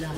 blood.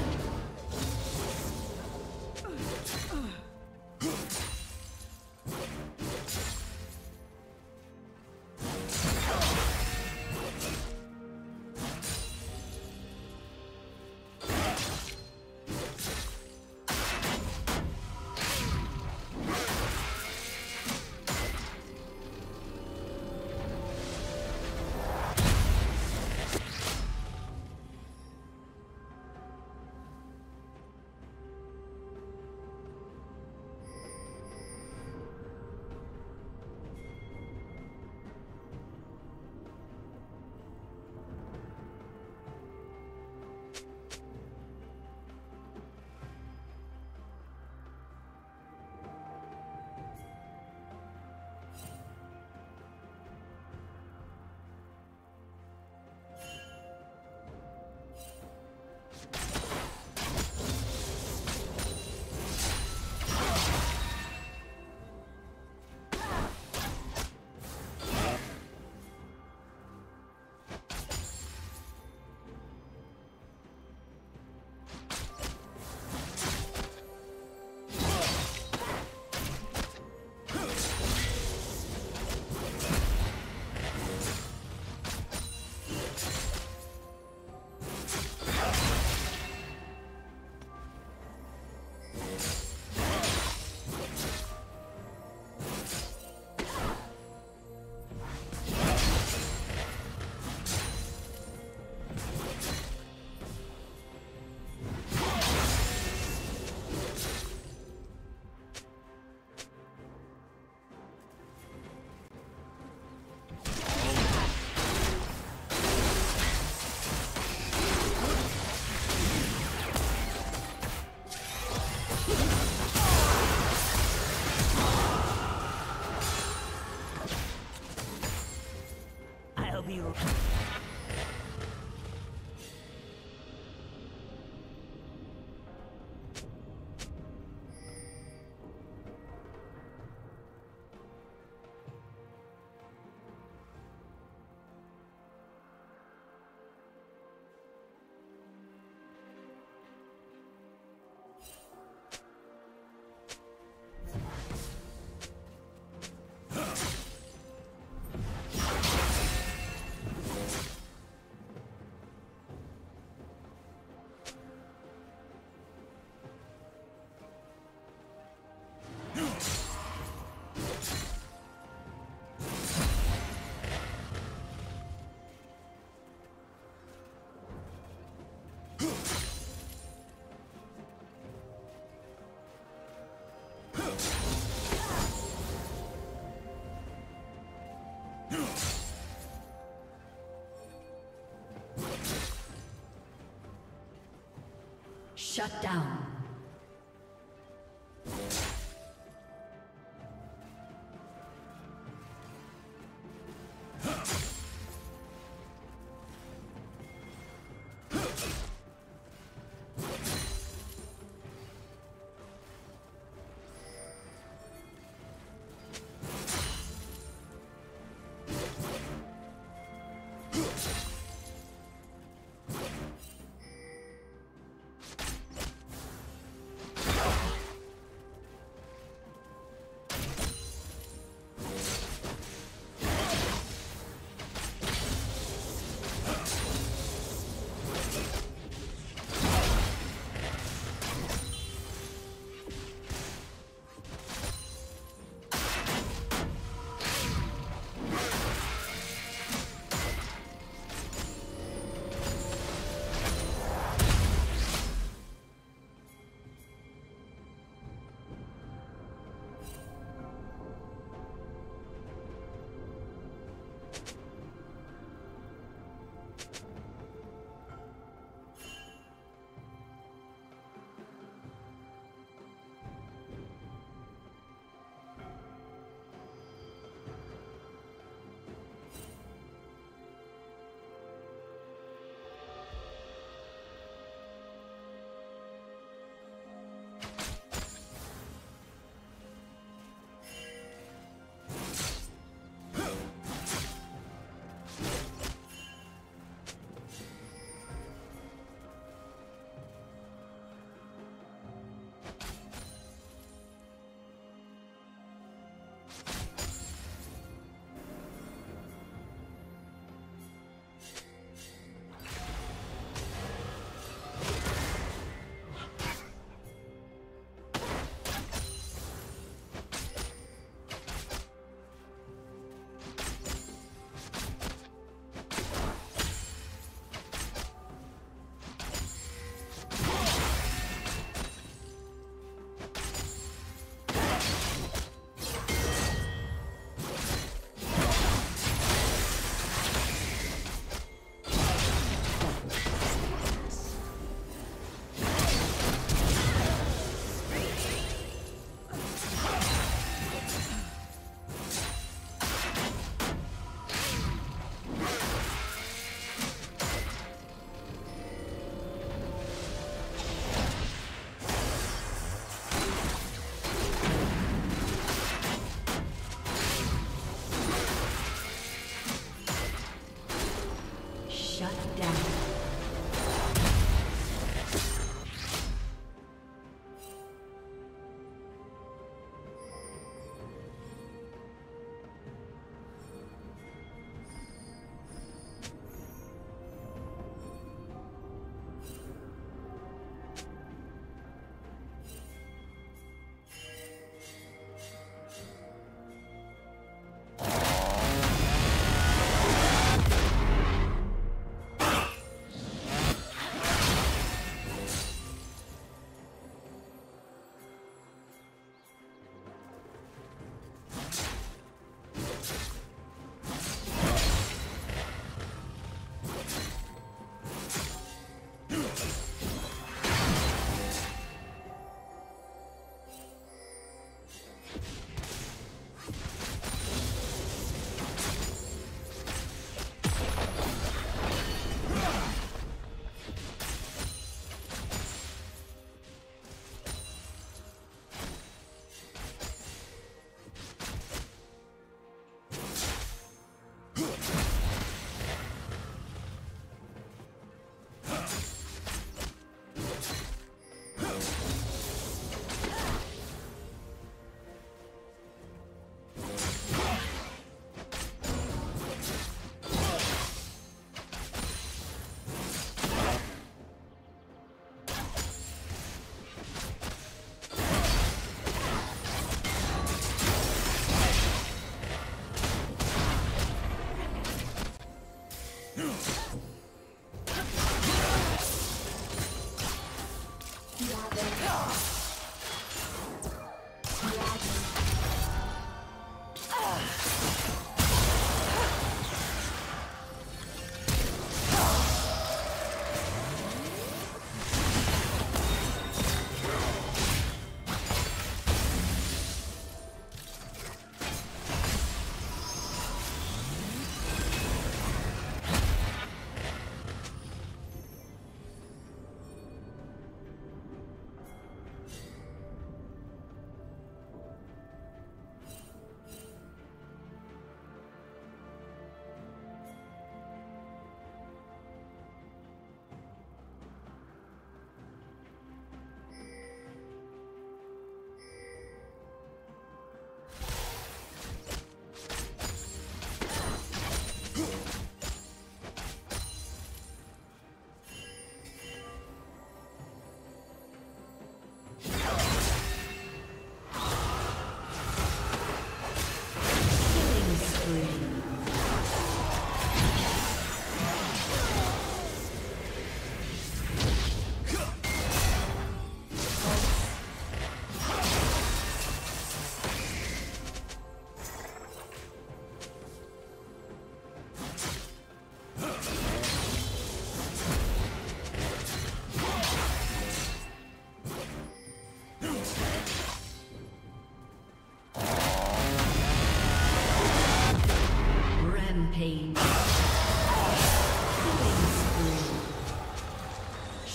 Shut down.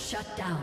Shut down.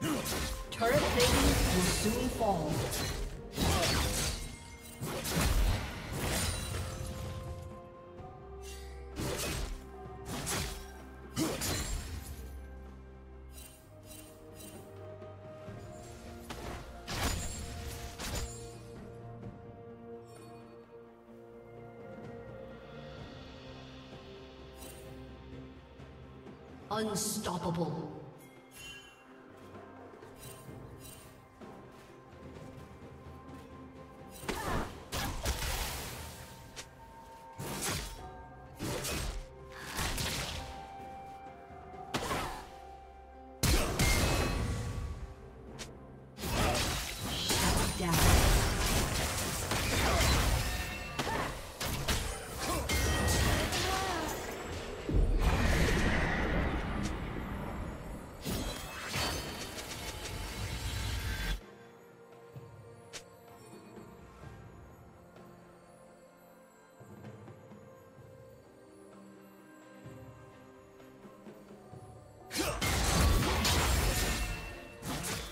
Turret plating will soon fall. Unstoppable.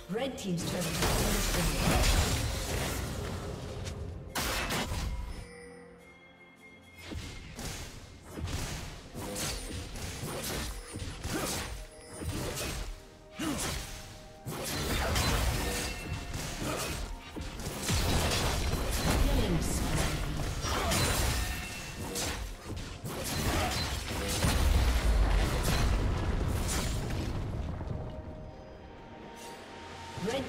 Red team's turn to understand. Red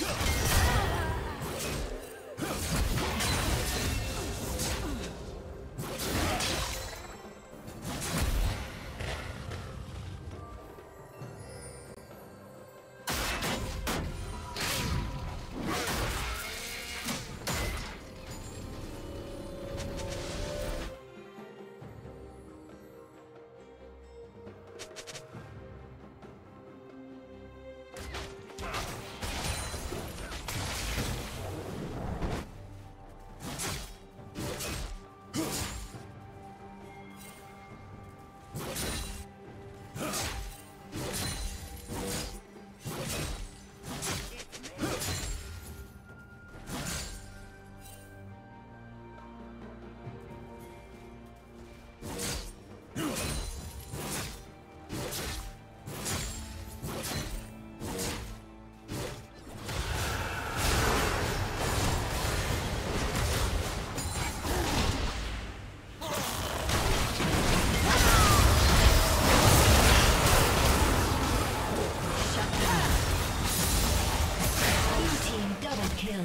Come Kill.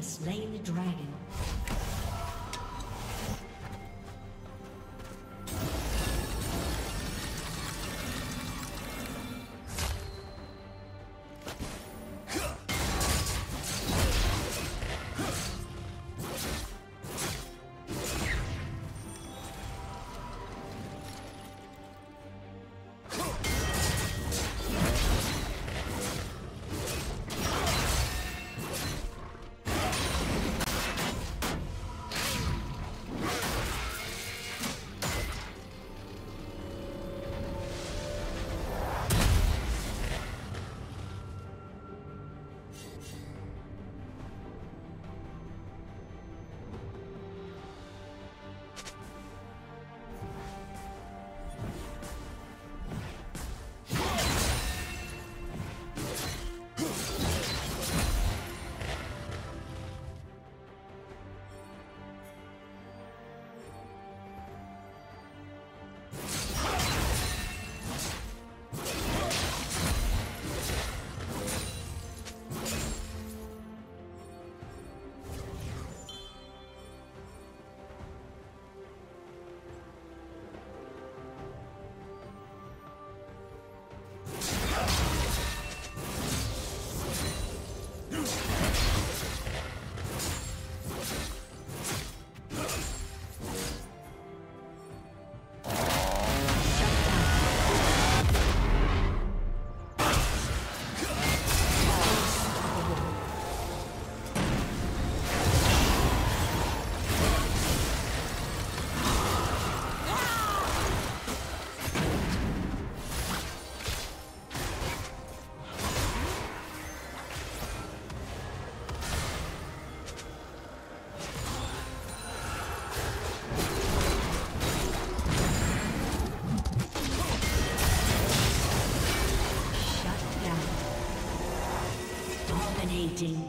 Slain the dragon. Dominating.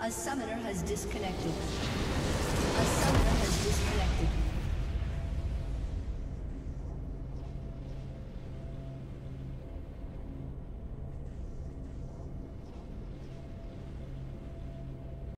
A summoner has disconnected. A summoner